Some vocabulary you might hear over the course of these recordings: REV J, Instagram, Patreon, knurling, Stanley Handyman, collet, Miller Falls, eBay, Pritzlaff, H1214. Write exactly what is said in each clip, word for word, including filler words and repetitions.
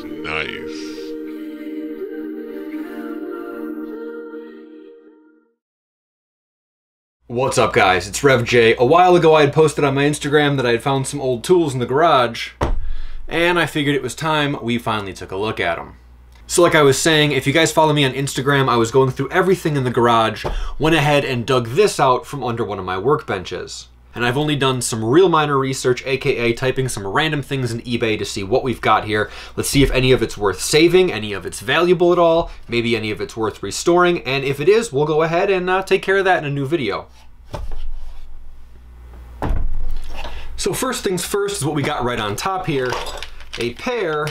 That's nice. What's up guys, it's Rev J. A while ago I had posted on my Instagram that I had found some old tools in the garage, and I figured it was time we finally took a look at them. So like I was saying, if you guys follow me on Instagram, I was going through everything in the garage, went ahead and dug this out from under one of my workbenches. And I've only done some real minor research, aka typing some random things in eBay to see what we've got here. Let's see if any of it's worth saving, any of it's valuable at all, maybe any of it's worth restoring, and if it is, we'll go ahead and uh, take care of that in a new video. So first things first is what we got right on top here, a pair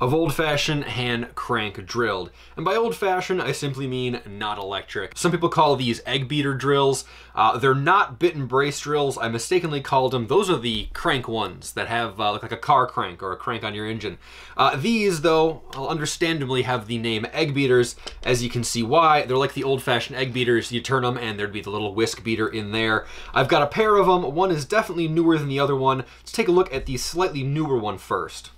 of old-fashioned hand crank drilled. And by old-fashioned, I simply mean not electric. Some people call these egg beater drills. Uh, they're not bit and brace drills. I mistakenly called them. Those are the crank ones that have uh, look like a car crank or a crank on your engine. Uh, these, though, understandably have the name egg beaters, as you can see why. They're like the old-fashioned egg beaters. You turn them and there'd be the little whisk beater in there. I've got a pair of them. One is definitely newer than the other one. Let's take a look at the slightly newer one first.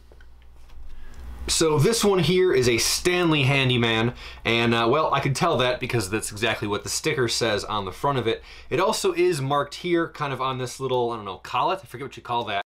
So this one here is a Stanley Handyman, and uh, well, I could tell that because that's exactly what the sticker says on the front of it. It also is marked here, kind of on this little, I don't know, collet? I forget what you call that.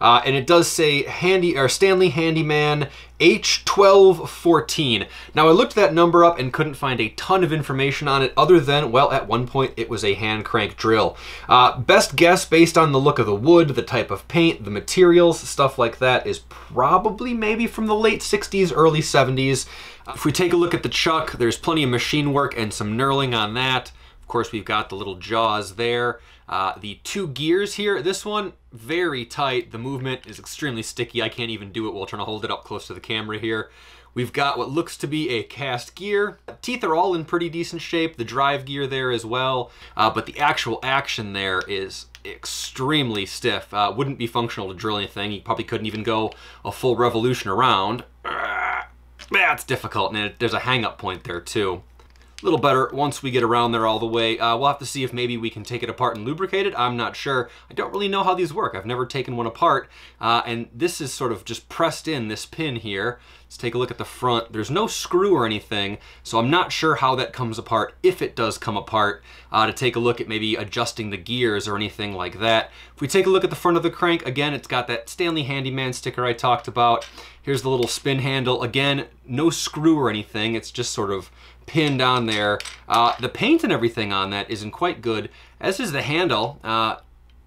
Uh, and it does say handy or Stanley Handyman H twelve fourteen. Now I looked that number up and couldn't find a ton of information on it other than, well, at one point it was a hand crank drill. Uh, best guess based on the look of the wood, the type of paint, the materials, stuff like that is probably maybe from the late sixties, early seventies. Uh, if we take a look at the chuck, there's plenty of machine work and some knurling on that. Of course, we've got the little jaws there. Uh, the two gears here, this one, very tight. The movement is extremely sticky. I can't even do it while trying to hold it up close to the camera here. We've got what looks to be a cast gear. The teeth are all in pretty decent shape. The drive gear there as well. Uh, but the actual action there is extremely stiff. Uh, wouldn't be functional to drill anything. You probably couldn't even go a full revolution around. Uh, that's difficult, and there's a hang-up point there too. A little better once we get around there all the way. Uh, we'll have to see if maybe we can take it apart and lubricate it. I'm not sure. I don't really know how these work. I've never taken one apart. Uh, and this is sort of just pressed in, this pin here. Let's take a look at the front. There's no screw or anything, so I'm not sure how that comes apart, if it does come apart, uh, to take a look at maybe adjusting the gears or anything like that. If we take a look at the front of the crank, again, it's got that Stanley Handyman sticker I talked about. Here's the little spin handle. Again, no screw or anything. It's just sort of pinned on there. Uh, the paint and everything on that isn't quite good, as is the handle. Uh,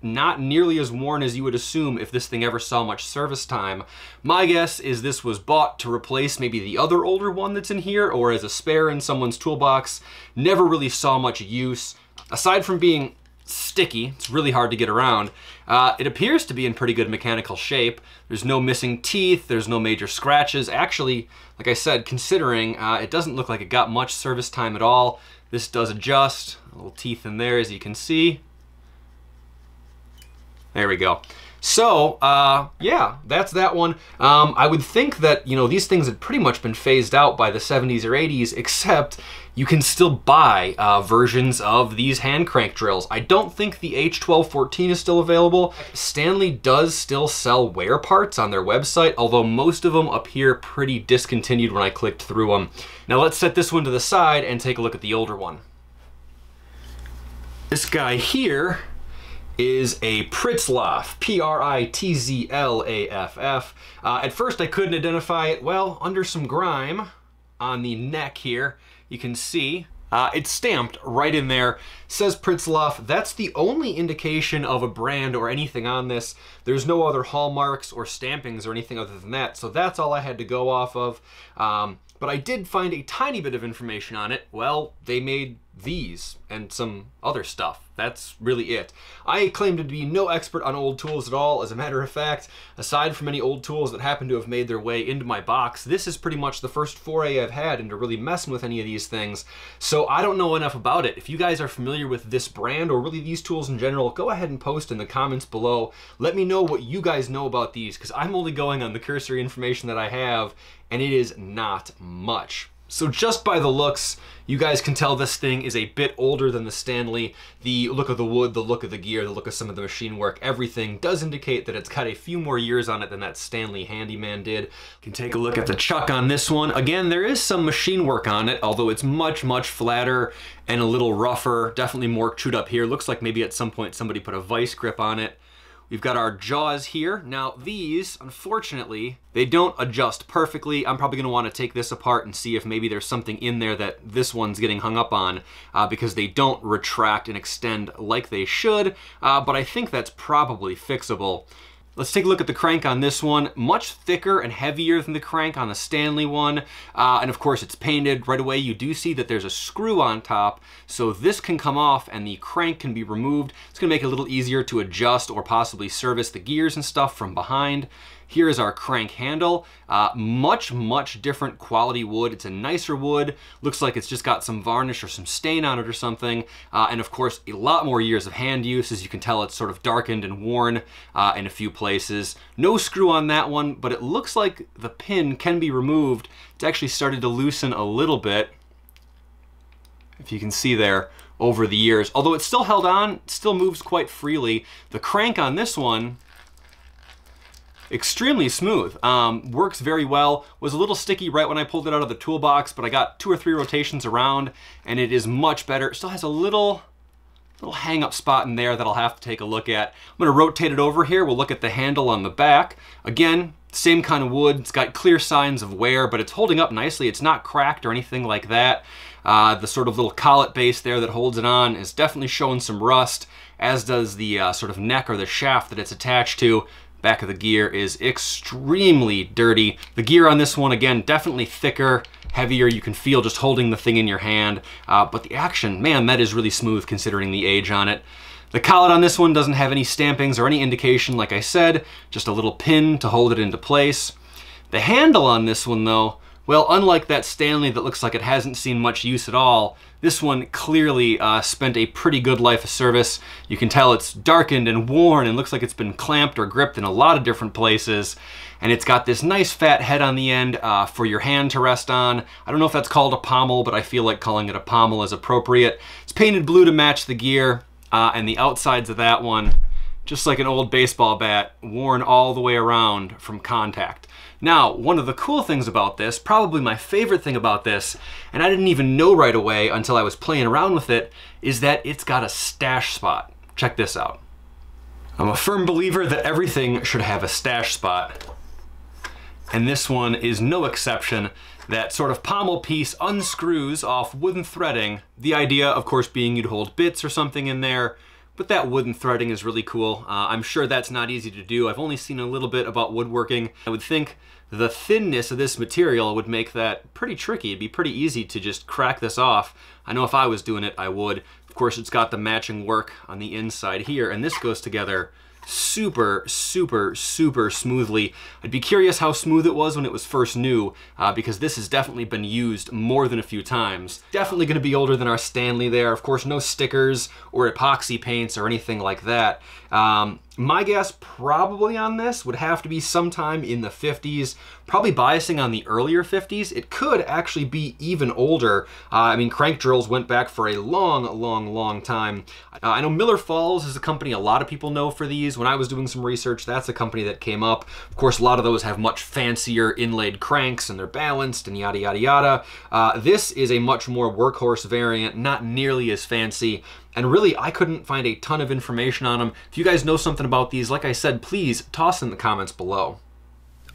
not nearly as worn as you would assume if this thing ever saw much service time. My guess is this was bought to replace maybe the other older one that's in here, or as a spare in someone's toolbox. Never really saw much use. Aside from being sticky, it's really hard to get around. Uh, it appears to be in pretty good mechanical shape. There's no missing teeth, there's no major scratches. Actually, like I said, considering uh, it doesn't look like it got much service time at all. This does adjust, a little teeth in there as you can see. There we go. So, uh, yeah, that's that one. Um, I would think that, you know, these things had pretty much been phased out by the seventies or eighties, except you can still buy uh, versions of these hand crank drills. I don't think the H twelve fourteen is still available. Stanley does still sell wear parts on their website, although most of them appear pretty discontinued when I clicked through them. Now let's set this one to the side and take a look at the older one. This guy here is a Pritzlaff, P R I T Z L A F F. Uh, at first I couldn't identify it. Well, under some grime on the neck here, you can see uh, it's stamped right in there. Says Pritzlaff. That's the only indication of a brand or anything on this. There's no other hallmarks or stampings or anything other than that, so that's all I had to go off of. Um, but I did find a tiny bit of information on it. Well, they made these and some other stuff. That's really it. I claim to be no expert on old tools at all. As a matter of fact, aside from any old tools that happen to have made their way into my box, this is pretty much the first foray I've had into really messing with any of these things. So I don't know enough about it. If you guys are familiar with this brand or really these tools in general, go ahead and post in the comments below. Let me know what you guys know about these, because I'm only going on the cursory information that I have, and it is not much. So just by the looks, you guys can tell this thing is a bit older than the Stanley. The look of the wood, the look of the gear, the look of some of the machine work, everything does indicate that it's got a few more years on it than that Stanley Handyman did. You can take a look at the chuck on this one. Again, there is some machine work on it, although it's much, much flatter and a little rougher, definitely more chewed up here. Looks like maybe at some point somebody put a vice grip on it. We've got our jaws here. Now these, unfortunately, they don't adjust perfectly. I'm probably gonna wanna take this apart and see if maybe there's something in there that this one's getting hung up on uh, because they don't retract and extend like they should, uh, but I think that's probably fixable. Let's take a look at the crank on this one. Much thicker and heavier than the crank on the Stanley one. Uh, and of course it's painted right away. You do see that there's a screw on top. So this can come off and the crank can be removed. It's gonna make it a little easier to adjust or possibly service the gears and stuff from behind. Here is our crank handle. Uh, much, much different quality wood. It's a nicer wood. Looks like it's just got some varnish or some stain on it or something. Uh, and of course, a lot more years of hand use. As you can tell, it's sort of darkened and worn uh, in a few places. No screw on that one, but it looks like the pin can be removed. It's actually started to loosen a little bit, if you can see there, over the years. Although it's still held on, it still moves quite freely. The crank on this one, extremely smooth, um, works very well. Was a little sticky right when I pulled it out of the toolbox, but I got two or three rotations around and it is much better. It still has a little, little hang up spot in there that I'll have to take a look at. I'm gonna rotate it over here. We'll look at the handle on the back. Again, same kind of wood. It's got clear signs of wear, but it's holding up nicely. It's not cracked or anything like that. Uh, the sort of little collet base there that holds it on is definitely showing some rust, as does the uh, sort of neck or the shaft that it's attached to. Back of the gear is extremely dirty. The gear on this one, again, definitely thicker, heavier. You can feel just holding the thing in your hand. Uh, but the action, man, that is really smooth considering the age on it. The collet on this one doesn't have any stampings or any indication, like I said, just a little pin to hold it into place. The handle on this one, though, well, unlike that Stanley that looks like it hasn't seen much use at all, this one clearly uh, spent a pretty good life of service. You can tell it's darkened and worn and looks like it's been clamped or gripped in a lot of different places. And it's got this nice fat head on the end uh, for your hand to rest on. I don't know if that's called a pommel, but I feel like calling it a pommel is appropriate. It's painted blue to match the gear, uh, and the outsides of that one, just like an old baseball bat, worn all the way around from contact. Now, one of the cool things about this, probably my favorite thing about this, and I didn't even know right away until I was playing around with it, is that it's got a stash spot. Check this out. I'm a firm believer that everything should have a stash spot, and this one is no exception. That sort of pommel piece unscrews off wooden threading. The idea, of course, being you'd hold bits or something in there, but that wooden threading is really cool. Uh, I'm sure that's not easy to do. I've only seen a little bit about woodworking. I would think the thinness of this material would make that pretty tricky. It'd be pretty easy to just crack this off. I know if I was doing it, I would. Of course, it's got the matching work on the inside here, and this goes together super, super, super smoothly. I'd be curious how smooth it was when it was first new, uh, because this has definitely been used more than a few times. Definitely gonna be older than our Stanley there. Of course, no stickers or epoxy paints or anything like that. Um, my guess probably on this would have to be sometime in the fifties, probably biasing on the earlier fifties. It could actually be even older. Uh, I mean, crank drills went back for a long, long, long time. Uh, I know Miller Falls is a company a lot of people know for these. When I was doing some research, that's a company that came up. Of course, a lot of those have much fancier inlaid cranks and they're balanced and yada, yada, yada. Uh, this is a much more workhorse variant, not nearly as fancy. And really, I couldn't find a ton of information on them. If you guys know something about these, like I said, please toss in the comments below.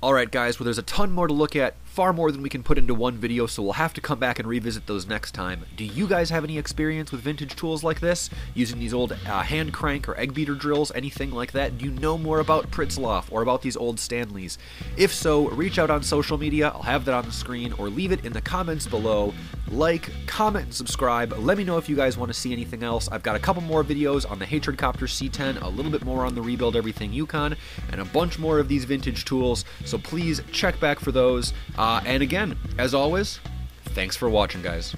All right, guys, well, there's a ton more to look at, far more than we can put into one video, so we'll have to come back and revisit those next time. Do you guys have any experience with vintage tools like this? Using these old uh, hand crank or egg beater drills, anything like that? Do you know more about Pritzlaff or about these old Stanleys? If so, reach out on social media. I'll have that on the screen, or leave it in the comments below. Like, comment, and subscribe. Let me know if you guys want to see anything else. I've got a couple more videos on the H twelve fourteen C ten, a little bit more on the Rebuild Everything Yukon, and a bunch more of these vintage tools, so please check back for those. Uh, and again, as always, thanks for watching, guys.